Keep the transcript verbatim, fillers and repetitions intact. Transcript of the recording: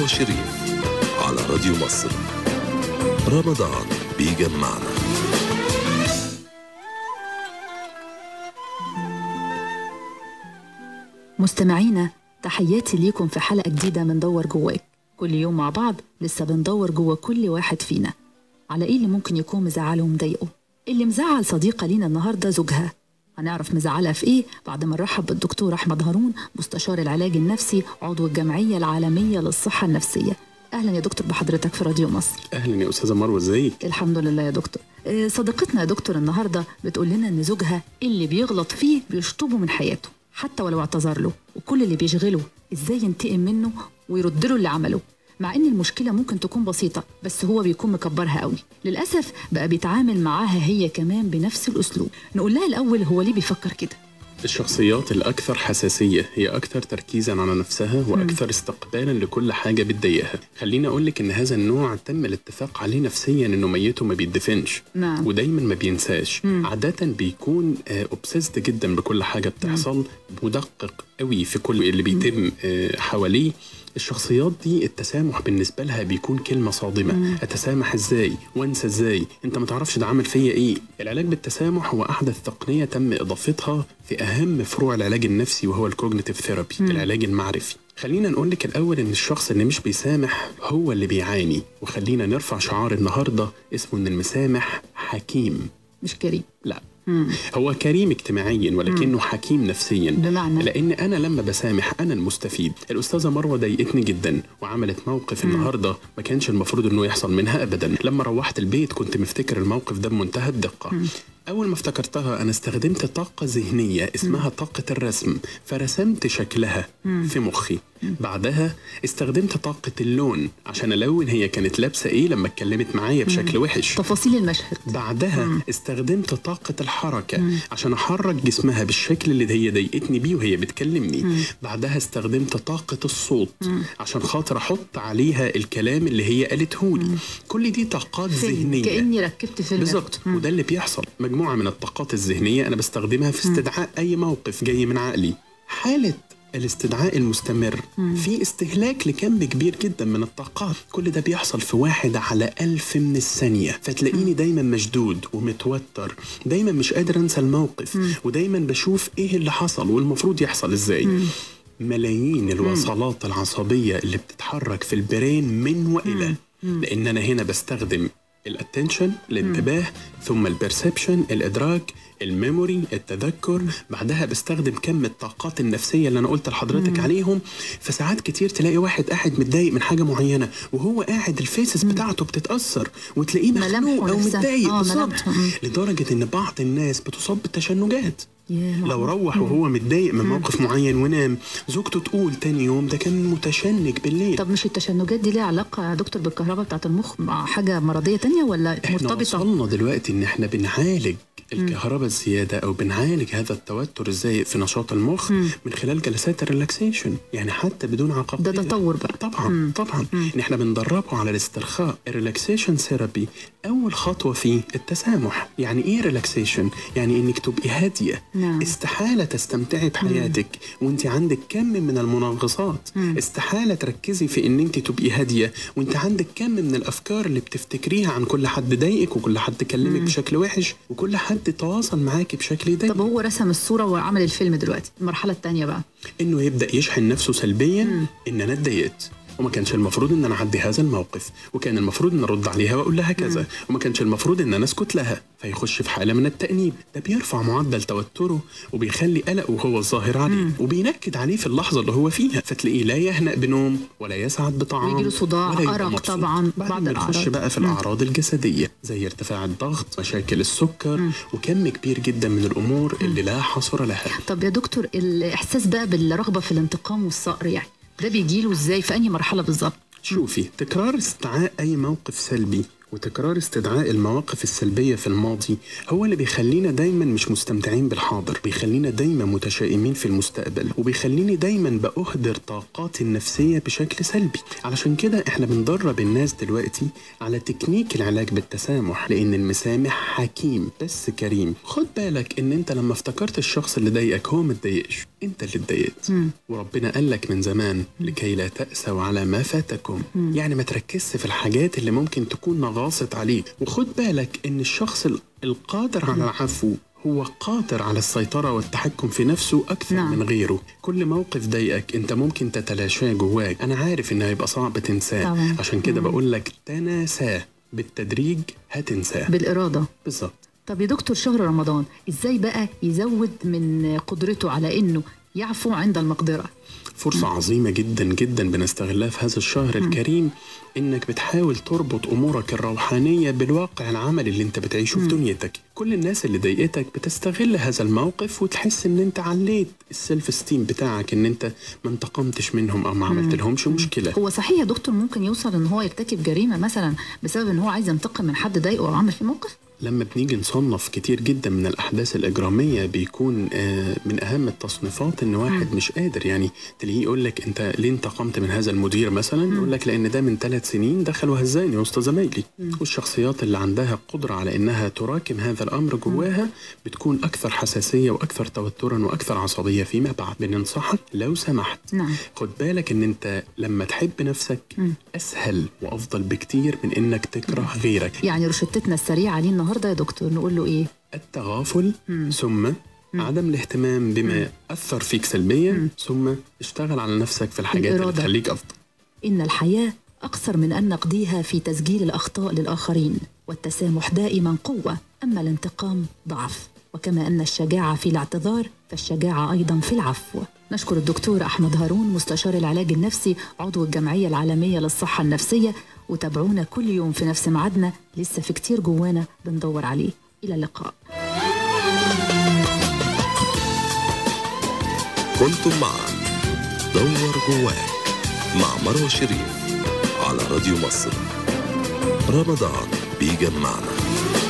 مروة الشريف على راديو مصر. رمضان بيجمعنا. مستمعينا، تحياتي ليكم في حلقة جديدة من دور جواك. كل يوم مع بعض لسه بندور جوا كل واحد فينا على ايه اللي ممكن يكون مزعله ومضايقه. اللي مزعل صديقة لينا النهاردة زوجها، هنعرف مزعلها في ايه بعد ما نرحب بالدكتور أحمد هارون، مستشار العلاج النفسي عضو الجمعية العالمية للصحة النفسية. اهلا يا دكتور بحضرتك في راديو مصر. اهلا يا استاذه مروه، ازيك؟ الحمد لله يا دكتور. صديقتنا يا دكتور النهارده بتقول لنا ان زوجها اللي بيغلط فيه بيشطبه من حياته حتى ولو اعتذر له، وكل اللي بيشغله ازاي ينتقم منه ويرد له اللي عمله، مع ان المشكله ممكن تكون بسيطه بس هو بيكون مكبرها قوي. للاسف بقى بيتعامل معاها هي كمان بنفس الاسلوب. نقول لها الاول هو ليه بيفكر كده؟ الشخصيات الأكثر حساسية هي أكثر تركيزاً على نفسها وأكثر استقبالاً لكل حاجة بتضايقها. خليني أقولك إن هذا النوع تم الاتفاق عليه نفسياً إنه ميته ما بيدفنش، نعم، ودايماً ما بينساش. مم. عادة بيكون أوبسيسد جدا بكل حاجة بتحصل، مدقق قوي في كل اللي بيتم حواليه. الشخصيات دي التسامح بالنسبه لها بيكون كلمه صادمه. مم. اتسامح ازاي وانسى ازاي؟ انت ما تعرفش ده عمل فيا ايه. العلاج بالتسامح هو احدث تقنيه تم اضافتها في اهم فروع العلاج النفسي، وهو الكوجنيتيف ثيرابي، العلاج المعرفي. خلينا نقول لك الاول ان الشخص اللي مش بيسامح هو اللي بيعاني، وخلينا نرفع شعار النهارده اسمه ان المسامح حكيم مش كريم. لا، هو كريم اجتماعيا ولكنه مم. حكيم نفسيا، بمعنى لان انا لما بسامح انا المستفيد. الاستاذه مروه ضايقتني جدا وعملت موقف مم. النهارده ما كانش المفروض انه يحصل منها ابدا. لما روحت البيت كنت مفتكر الموقف ده بمنتهى الدقه. مم. اول ما افتكرتها انا استخدمت طاقه ذهنيه اسمها مم. طاقه الرسم، فرسمت شكلها مم. في مخي. مم. بعدها استخدمت طاقه اللون عشان الون هي كانت لابسه ايه لما اتكلمت معايا بشكل مم. وحش، تفاصيل المشهد. بعدها مم. استخدمت طاقه الحركه مم. عشان احرك جسمها بالشكل اللي هي ضايقتني بيه وهي بتكلمني. مم. بعدها استخدمت طاقه الصوت مم. عشان خاطر احط عليها الكلام اللي هي قالتهولي. كل دي طاقات ذهنيه كاني ركبت فيلم بالظبط، وده اللي بيحصل. مجموعة من الطاقات الذهنية أنا بستخدمها في استدعاء أي موقف جاي من عقلي. حالة الاستدعاء المستمر في استهلاك لكم كبير جدا من الطاقات. كل ده بيحصل في واحد على ألف من الثانية، فتلاقيني دايما مشدود ومتوتر، دايما مش قادر أنسى الموقف، ودايما بشوف إيه اللي حصل والمفروض يحصل إزاي. ملايين الوصلات العصبية اللي بتتحرك في البرين من وإلى، لأن أنا هنا بستخدم الاتنشن، الانتباه، ثم البرسبشن، الادراك، الميموري، التذكر. بعدها بستخدم كم الطاقات النفسيه اللي انا قلت لحضرتك مم. عليهم. فساعات كتير تلاقي واحد قاعد متضايق من حاجه معينه وهو قاعد الفيسز مم. بتاعته بتتاثر وتلاقيه مخنوق او متضايق بالظبط، لدرجه ان بعض الناس بتصاب بالتشنجات. لو روح وهو متضايق من موقف معين ونام، زوجته تقول تاني يوم ده كان متشنج بالليل. طب مش التشنجات دي ليها علاقه يا دكتور بالكهرباء بتاعت المخ مع حاجه مرضيه تانية ولا مرتبطه؟ احنا وصلنا دلوقتي ان احنا بنعالج الكهرباء الزياده او بنعالج هذا التوتر الزايد في نشاط المخ مم. من خلال جلسات الريلاكسيشن، يعني حتى بدون عقبات. ده تطور بقى طبعا. مم. طبعا مم. ان احنا بندربه على الاسترخاء. الريلاكسيشن ثيرابي اول خطوه فيه التسامح. يعني ايه ريلاكسيشن؟ يعني انك تبقي هاديه. نعم. استحاله تستمتعي بحياتك وانت عندك كم من المنغصات. مم. استحاله تركزي في ان انت تبقي هاديه وانت عندك كم من الافكار اللي بتفتكريها عن كل حد ضايقك وكل حد كلمك مم. بشكل وحش وكل حد تتواصل معاكي بشكل ضيق. طب هو رسم الصوره وعمل الفيلم دلوقتي، المرحله الثانيه بقى انه يبدا يشحن نفسه سلبيا. مم. ان انا اتضايقت وما كانش المفروض ان انا اعدي هذا الموقف، وكان المفروض ان ارد عليها واقول لها كذا، وما كانش المفروض ان انا اسكت لها، فيخش في حاله من التانيب. ده بيرفع معدل توتره وبيخلي قلقه هو الظاهر عليه، وبينكد عليه في اللحظه اللي هو فيها، فتلاقيه لا يهنأ بنوم ولا يسعد بطعام ويجيله صداع، ارق. طبعا بعد بنخش بقى في الاعراض الجسديه زي ارتفاع الضغط، مشاكل السكر، مم. وكم كبير جدا من الامور مم. اللي لا حصر لها. طب يا دكتور الاحساس بقى بالرغبه في الانتقام والثأر يعني ده بيجيله ازاي؟ في انهي مرحله بالظبط؟ شوفي، تكرار استدعاء اي موقف سلبي وتكرار استدعاء المواقف السلبيه في الماضي هو اللي بيخلينا دايما مش مستمتعين بالحاضر، بيخلينا دايما متشائمين في المستقبل، وبيخليني دايما باهدر طاقاتي النفسيه بشكل سلبي. علشان كده احنا بندرب الناس دلوقتي على تكنيك العلاج بالتسامح، لان المسامح حكيم بس كريم. خد بالك ان انت لما افتكرت الشخص اللي ضايقك هو ما اتضايقش، انت اللي اتضايقت، وربنا قال لك من زمان لكي لا تأسوا على ما فاتكم. مم. يعني ما تركزش في الحاجات اللي ممكن تكون نغاصت عليك. وخد بالك ان الشخص القادر على العفو هو قادر على السيطرة والتحكم في نفسه أكثر نعم. من غيره. كل موقف ضايقك أنت ممكن تتلاشاه جواك. أنا عارف إنه هيبقى صعب تنساه، عشان كده بقول لك تناساه بالتدريج، هتنساه بالإرادة بالظبط. طب يا دكتور، شهر رمضان إزاي بقى يزود من قدرته على إنه يعفو عند المقدرة؟ فرصة م. عظيمة جدا جدا بنستغلها في هذا الشهر م. الكريم، انك بتحاول تربط امورك الروحانية بالواقع العملي اللي انت بتعيشه م. في دنيتك. كل الناس اللي ضايقتك بتستغل هذا الموقف وتحس ان انت عليت السلف استيم بتاعك، ان انت ما انتقمتش منهم او ما عملت لهمش مشكلة. هو صحيح يا دكتور ممكن يوصل ان هو يرتكب جريمة مثلا بسبب ان هو عايز ينتقم من حد ضايقه او عمل في موقف؟ لما بنيجي نصنف كتير جدا من الأحداث الإجرامية بيكون من أهم التصنيفات إن واحد مش قادر، يعني تلاقيه يقول لك أنت ليه انتقمت من هذا المدير مثلا؟ يقول لك لأن ده من ثلاث سنين دخل وهزاني وسط زمايلي. والشخصيات اللي عندها قدرة على إنها تراكم هذا الأمر جواها بتكون أكثر حساسية وأكثر توترا وأكثر عصبية فيما بعد. بننصحك لو سمحت نعم. خد بالك إن أنت لما تحب نفسك أسهل وأفضل بكتير من إنك تكره غيرك. يعني رشدتنا السريعة ليه النهارده يا دكتور نقول له ايه؟ التغافل مم. ثم مم. عدم الاهتمام بما مم. اثر فيك سلبيا مم. ثم اشتغل على نفسك في الحاجات الإرادة. اللي تخليك افضل. ان الحياه اكثر من ان نقضيها في تسجيل الاخطاء للاخرين، والتسامح دائما قوه، اما الانتقام ضعف. وكما ان الشجاعه في الاعتذار فالشجاعه ايضا في العفو. نشكر الدكتور أحمد هارون مستشار العلاج النفسي عضو الجمعية العالمية للصحة النفسية، وتابعونا كل يوم في نفس ميعادنا، لسه في كتير جوانا بندور عليه. إلى اللقاء. كنتم معا دور جواك مع مروة الشريف على راديو مصر. رمضان بيجمعنا.